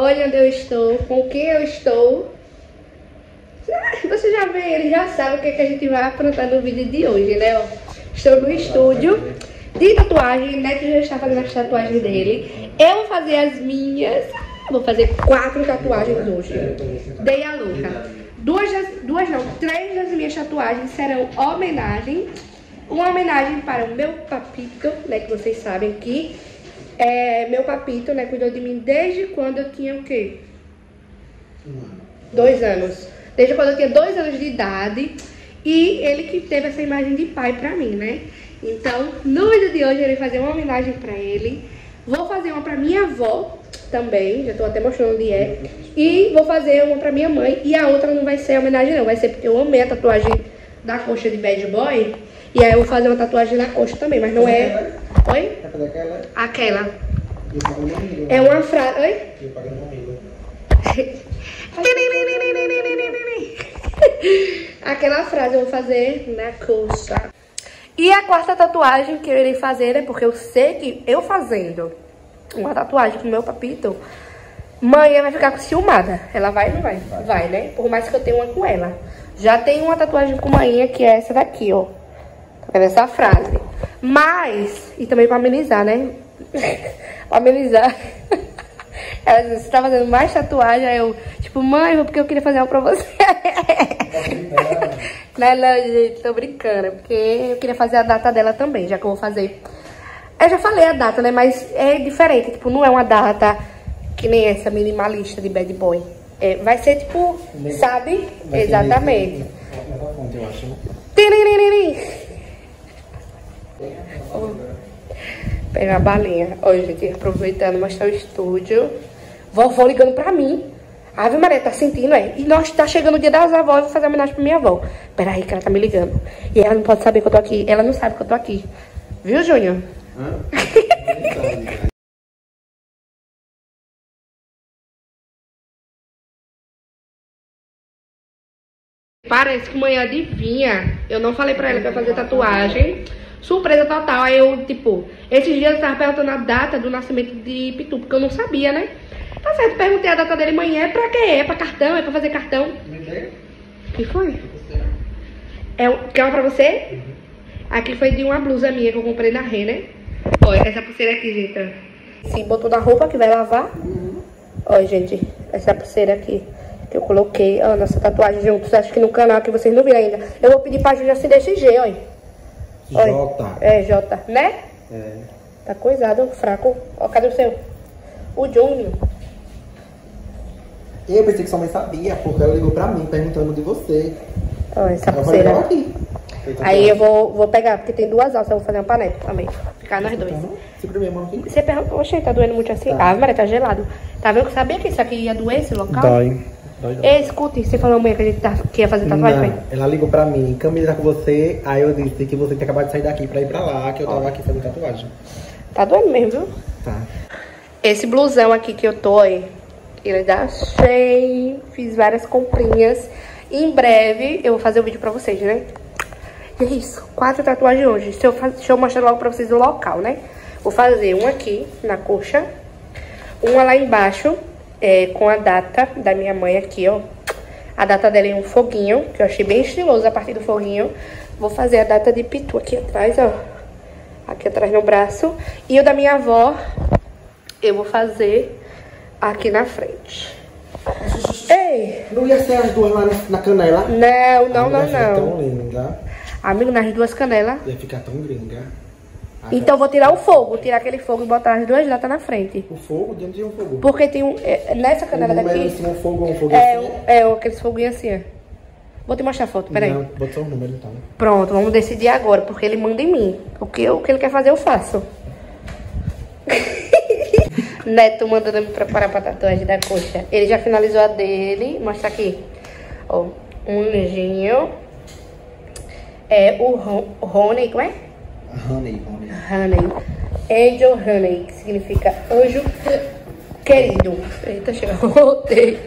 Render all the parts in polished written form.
olha onde eu estou, com quem eu estou. Você já vê, ele já sabe o que, é que a gente vai aprontar no vídeo de hoje, né? Ó, estou no estúdio de tatuagem, Neto já está fazendo as tatuagens dele. Eu vou fazer as minhas. Vou fazer 4 tatuagens hoje. Dei a louca. Três das minhas tatuagens serão homenagem. Uma homenagem para o meu papito, né? Que vocês sabem que é, meu papito, né? Cuidou de mim desde quando eu tinha o quê? 2 anos. Desde quando eu tinha 2 anos de idade. E ele que teve essa imagem de pai pra mim, né? Então, no vídeo de hoje eu vou fazer uma homenagem pra ele. Vou fazer uma pra minha avó também, já tô até mostrando onde é. E vou fazer uma pra minha mãe. E a outra não vai ser homenagem não, vai ser porque eu amei a tatuagem da coxa de Bad Boy. E aí eu vou fazer uma tatuagem na coxa também, mas não é... Oi? Aquela. É uma frase... Oi? Aquela frase eu vou fazer na coxa. E a 4ª tatuagem que eu irei fazer é porque eu sei que eu fazendo uma tatuagem pro meu papito, mãe vai ficar ciumada. Ela vai ou não vai? Vai, né? Por mais que eu tenha uma com ela. Já tem uma tatuagem com mãe que é essa daqui, ó. Tá vendo essa frase? Mas, e também pra amenizar, né? Pra amenizar. Ela disse, você tá fazendo mais tatuagem? Aí eu, tipo, mãe, porque eu queria fazer uma pra você. Não, gente, tô brincando. Porque eu queria fazer a data dela também, já que eu vou fazer... Eu já falei a data, né? Mas é diferente. Tipo, não é uma data que nem essa minimalista de Bad Boy. É, vai ser, tipo, sabe? Exatamente. Pegar a balinha. Ó, gente, aproveitando, mostrar o estúdio. Vovó ligando pra mim. Ave Maria, tá sentindo, é? E nós tá chegando o dia das avós, eu vou fazer homenagem pra minha avó. Pera aí que ela tá me ligando. E ela não pode saber que eu tô aqui. Ela não sabe que eu tô aqui. Viu, Júnior? Parece que mãe adivinha. Eu não falei pra ela que ia fazer tatuagem. Surpresa total. Aí eu, tipo, esses dias eu tava perguntando a data do nascimento de Pitu, porque eu não sabia, né? Tá certo, perguntei a data dele, mãe, é pra quê? É pra cartão? É pra fazer cartão? O que foi? Quer uma pra você? Uhum. Aqui foi de uma blusa minha que eu comprei na Rê, né? Olha, essa pulseira aqui, gente. Sim, botou na roupa que vai lavar. Uhum. Olha, gente, essa pulseira aqui que eu coloquei. Ó, nossa tatuagem juntos. Acho que no canal que vocês não viram ainda. Eu vou pedir pra Júlia se deixar G, olha. J. É, J, né? É. Tá coisado, fraco. Ó, cadê o seu? O Júnior. Eu pensei que sua mãe sabia, porque ela ligou pra mim perguntando de você. Olha, essa pulseira. Aí eu vou pegar, porque tem 2 alças, eu vou fazer uma panela também. Ficar nós dois. Você pergunta, oxe, tá doendo muito assim? Tá. Ah, Maria, tá gelado. Tá vendo que eu sabia que isso aqui ia doer, esse local? Dói. Ei, escute, você falou amanhã que a gente que ia fazer tatuagem? Ela ligou pra mim, Camila tá com você, aí eu disse que você tinha acabado de sair daqui pra ir pra lá, que eu tava aqui fazendo tatuagem. Tá doendo mesmo, viu? Tá. Esse blusão aqui que eu tô, ele dá cheio, fiz várias comprinhas. Em breve eu vou fazer o vídeo pra vocês, né? É isso, 4 tatuagens hoje. Deixa eu mostrar logo pra vocês o local, né? Vou fazer uma aqui na coxa, uma lá embaixo, com a data da minha mãe aqui, ó. A data dela é um foguinho, que eu achei bem estiloso a partir do foguinho. Vou fazer a data de Pitu aqui atrás, ó. Aqui atrás no braço. E o da minha avó, eu vou fazer aqui na frente. Ei! Não ia ser as 2 lá na canela? Não. Tão linda. Amigo, nas 2 canelas. Ia ficar tão gringa. Então vou tirar o fogo, tirar aquele fogo e botar as 2 latas na frente. O fogo? De onde é o fogo? Porque tem um... nessa canela daqui... Assim, um fogo assim. Aqueles foguinhos assim, ó. Vou te mostrar a foto, peraí. Não, bota só o número então. Pronto, vamos decidir agora, porque ele manda em mim. O que ele quer fazer, eu faço. Neto mandando me preparar pra tatuagem da coxa. Ele já finalizou a dele. Mostra aqui. Ó, um anjinho. É o Honey, como é? Honey. Angel Honey, que significa anjo querido. Eita, chega, voltei.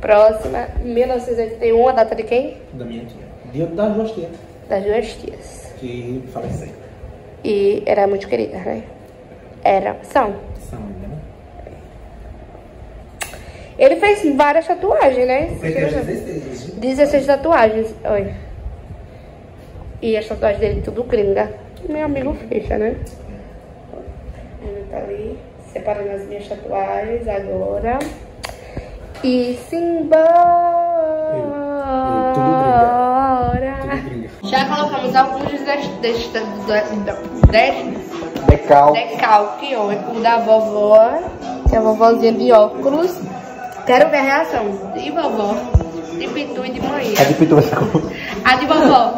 Próxima, 1981, a data de quem? Da minha tia. Dia das 2 tias. Das 2 tias. Que faleceram. E era muito querida, né? São. Né? Ele fez várias tatuagens, né? Ele fez 16. 16 tatuagens, olha. E as tatuagens dele tudo gringa. Meu amigo fecha, né? Ele tá ali separando as minhas tatuagens agora. E simbora! Tudo gringa. Já colocamos alguns decalque, ó. O da vovó, que é a vovozinha de óculos. Quero ver a reação de vovó, de Pitu e de manhã. A de Pitu vai ser como? A de vovó.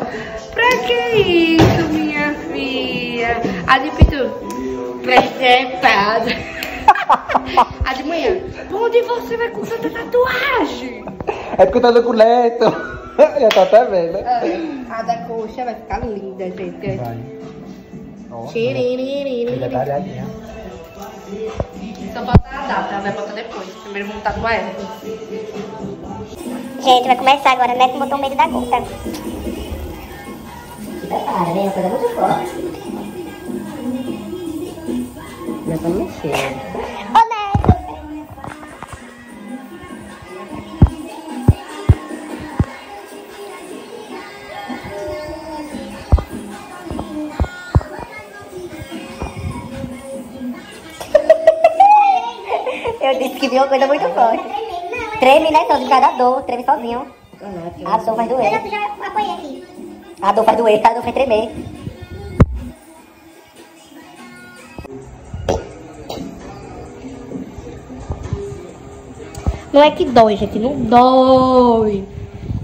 Pra que isso, minha filha? A de Pitu. Preservada. A de manhã. Onde você vai com tanta tatuagem? É porque tá no culeto. Já tá até vendo, né? A da coxa vai ficar linda, gente. Vai. Ela é baralhinha. Só botar a data, vai botar depois. Primeiro vamos tatuar ela. Gente, vai começar agora, né? Que botou o medo da gota. Prepara, vem, uma coisa muito forte. Já vamos mexer. Eu disse que viu uma coisa muito forte. Treme, né? Sozinho, já dá dor. Treme sozinho. A dor vai doer. Eu já apoiei aqui. A dor vai doer, tá? A dor vai tremer. Não é que dói, gente. Não dói.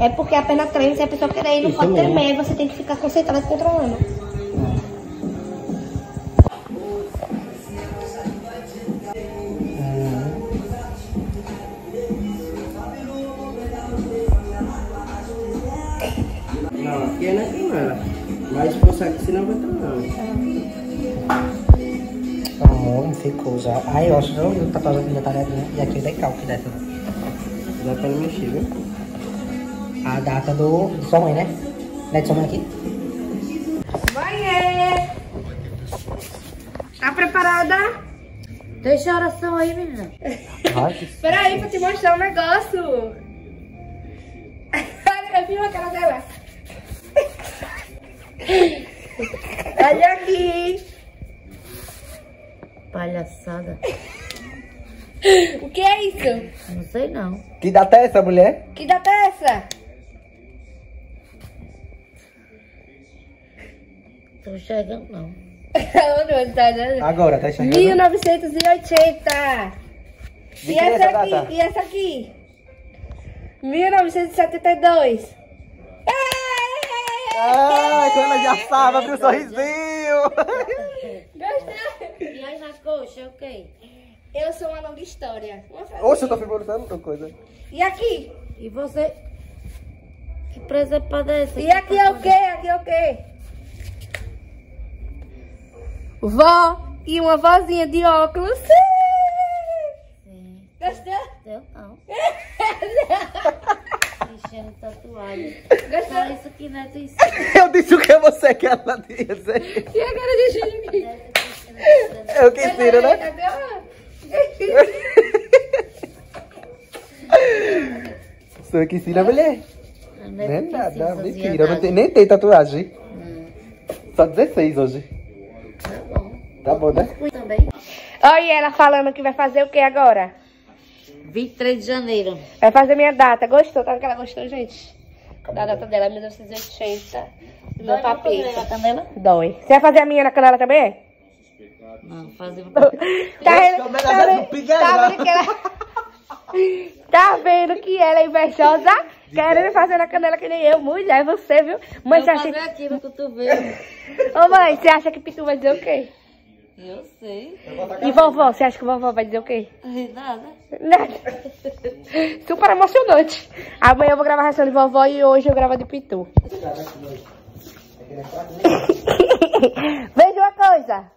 É porque a perna treme. Se a pessoa querer ir, não pode tremer. Você tem que ficar concentrada e controlando. E é naquela ela. Mas consegue, senão vai tomar. Amor, não tem coisa. Ai, eu acho que eu tô fazendo minha tarefa. E aqui o decalque dessa. Dá pra não mexer, viu? A data do sua mãe, né? Né, de sua mãe aqui? Vai! Tá preparada? Deixa a oração aí, menina. Peraí, pra te mostrar um negócio. Olha, eu vi uma cara dela. Olha aqui. Palhaçada. O que é isso? Não sei não. Que data é essa, mulher? Que data é essa? Tô chegando não. Agora, tá chegando. 1980. E essa aqui? Data? E essa aqui? 1972. Ai, quando ela já sabe, abriu um sorrisinho. Gostei. E aí nas coxas, ok. Eu sou um aluno de história. Oxe, eu tô frivolizando outra coisa. E aqui? E você? Que presepada é essa? E aqui é o quê? Aqui é o quê? Vó e uma vozinha de óculos. Sim. Gostou? Eu não. Enchendo tatuagem. Gostou? Isso aqui não é tu isso. Eu disse o que você quer ela dizer. E a cara de Jimmy? Eu que ensino, né? Sou eu que ensino a mulher. Não é nada, mentira. Não tem, nem tem tatuagem. Só 16 hoje. Tá bom. Tá bom, né? Olha ela falando que vai fazer o que agora? 23 de janeiro. Vai fazer minha data. Gostou? Tá vendo que ela gostou, gente? Da data dela, 1980. Do meu papel. Dói. Você vai fazer a minha na canela também? Não, fazer. Tá vendo que ela é invejosa? Querendo fazer na canela que nem eu. Mulher, você, viu? Mãe, você acha que... Ô, mãe, você acha que Pitu vai dizer o quê? Eu sei. E vovó, você acha que vovó vai dizer o quê? Nada. Nada. Super emocionante. Amanhã eu vou gravar a reação de vovó e hoje eu gravo de Pitu. Veja uma coisa.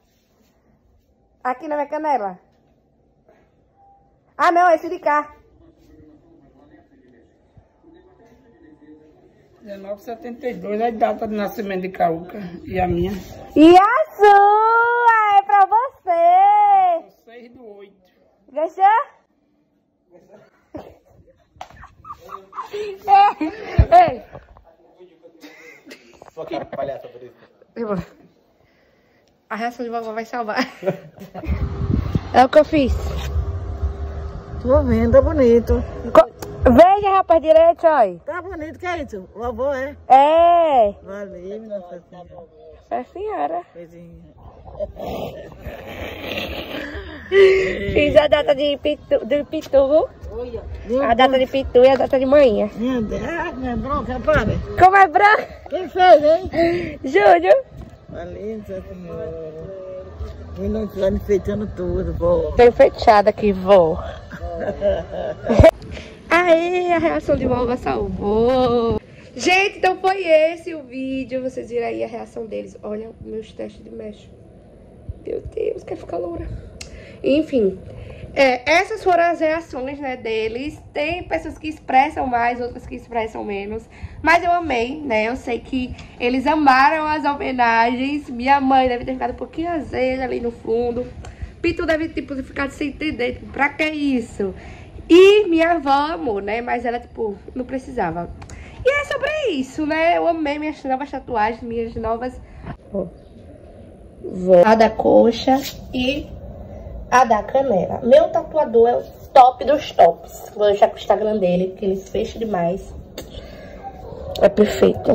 Aqui na minha canela. Ah não, é esse de cá. 1972 é a data de nascimento de Cauca. E a minha? E a sua? É pra você! 6 do 8. Gostou? Ei! Sua cara de palhaça, beleza? A reação de vovó vai salvar. É o que eu fiz. Tô vendo, tá bonito. Veja, rapaz, direito, olha. Tá bonito, que é isso? O avô é? É. Valeu, nossa senhora. Nossa senhora. Coisinha. Fiz a data de pitu. A data de pitu e a data de manhã. Minha bronca, para. Como é branca? Quem fez, hein? Júlio. Valeu, nossa senhora. E não está me enfeitando tudo, vó. Tô enfeitada aqui, vó. Aê, a reação de vovó salvou. Gente, então foi esse o vídeo. Vocês viram aí a reação deles. Olha meus testes de mecha. Meu Deus, quer ficar loura. Enfim, essas foram as reações, né, deles. Tem pessoas que expressam mais, outras que expressam menos. Mas eu amei, né? Eu sei que eles amaram as homenagens. Minha mãe deve ter ficado um pouquinho azeja ali no fundo. Pitu deve ter ficado sem entender. Tipo, pra que isso? E minha avó amou, né? Mas ela, tipo, não precisava. E é sobre isso, né? Eu amei minhas novas tatuagens, minhas novas... A da coxa e a da canela. Meu tatuador é o top dos tops. Vou deixar com o Instagram dele, porque ele fecha demais. É perfeito.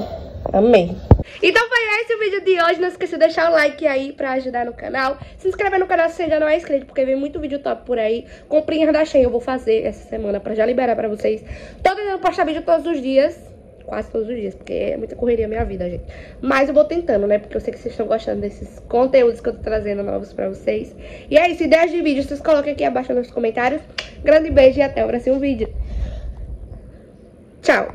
Amei. Então foi esse o vídeo de hoje. Não esqueça de deixar o like aí pra ajudar no canal. Se inscrever no canal se ainda não é inscrito, porque vem muito vídeo top por aí. Comprinhas da Shein eu vou fazer essa semana pra já liberar pra vocês. Tô tentando postar vídeo todos os dias. Quase todos os dias, porque é muita correria a minha vida, gente. Mas eu vou tentando, né? Porque eu sei que vocês estão gostando desses conteúdos que eu tô trazendo novos pra vocês. E é isso, ideias de vídeo, vocês coloquem aqui abaixo nos comentários. Grande beijo e até o próximo vídeo. Tchau!